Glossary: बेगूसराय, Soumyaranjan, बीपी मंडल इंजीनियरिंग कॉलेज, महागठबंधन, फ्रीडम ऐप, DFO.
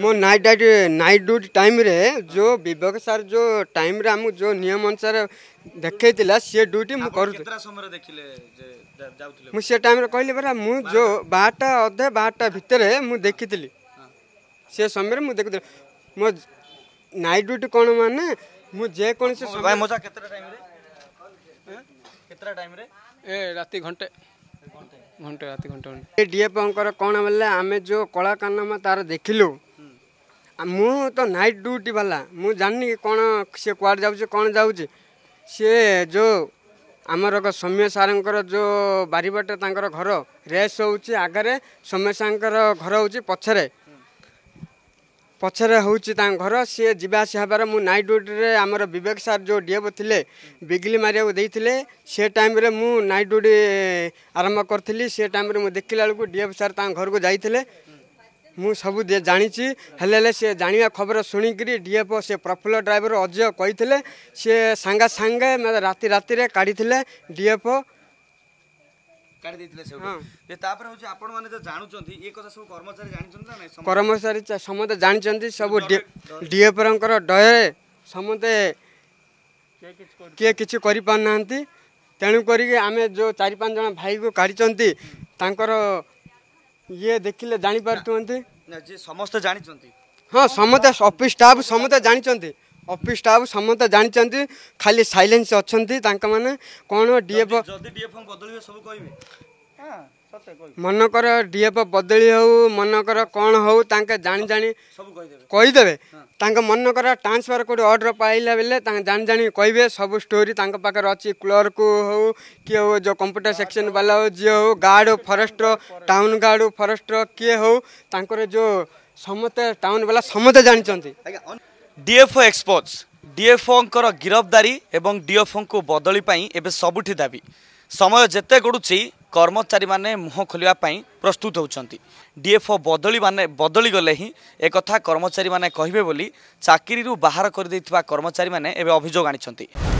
मो night duty time रे जो विभाग सार जो टाइम रे हम जो नियम अनुसार देखैतिला से ड्यूटी मु करू केतरा समय देखिले जे जाउतिले मु से टाइम रे कहले बरा मु जो 12टा अधे 12टा भीतर मु देखितली से समय रे मु देखु मो नाइट ड्यूटी कोन माने मु जे कोन से भाई मोजा केतरा टाइम रे ए राती घंटे घंटे रात घंटे डीएफओ कौन बोले आम जो कला कानमा तार देखिलु मु तो नाइट ड्यूटी वाला मु जानी कौन से कुआर जाऊे कौन जाऊे सी जो आमर सौम्य सारंकर जो बारीपटे तांकर घर रेस होउची आगरे सौम्य सारंकर घर होउची पछरे पछरे होउची तां घर सी जावास हबार मु नाइट ड्यूटी रे आमर विवेक सार जो डीएफओ थिले बिगली मारिया देइथिले से टाइम रे मु नाइट ड्यूटी आरंभ करथिली से टाइम रे मु देखिला बेलकु डीएफओ सार तां घर को जाइथिले मु सब जानी हेल्ले सी जाना खबर शुणिकी डीएफओ से प्रफुल्ल ड्राइवर अजय कही सी सांगा सांगे मैं राति राति काढ़ी डीएफओ कर्मचारी समस्ते जानी सब डीएफओ डये समस्ते किए कि पारना तेणु करें जो चार पांच जन भाई को काढ़ी ये देखिले जानी जी समस्त जानी हाँ समस्त ऑफिस स्टाफ समस्त जानी ऑफिस स्टाफ समस्त जानी खाली साइलेंस अच्छा मैंने कौन डीएफओ मनकर डीएफओ बदली हो मनकर कौन हो जानी जानी कहीदेवे मनकर ट्रांसफर कोई ऑर्डर पाइला बेले जानी जानी कहे सब स्टोरी पाखे अच्छी क्लर्क हो किए हो जो कंप्यूटर सेक्शन वाला हो जी हो गार्ड हो फॉरेस्ट टाउन गार्ड हो फॉरेस्ट किए हो जो समस्ते टाउन वाला समस्ते जानी डीएफओ एक्सपोज डीएफओ गिरफ्तारी और डीएफओ को बदली एवं सबुठ दाबी समय जिते गड़ुची कर्मचारी माने मुह खोलियापाई प्रस्तुत होउछंती डीएफओ बदली गले ही एक कर्मचारी माने कहिबे बोली चाकरी बाहर कर कर्मचारी माने एबे अभियोग आनिछंती।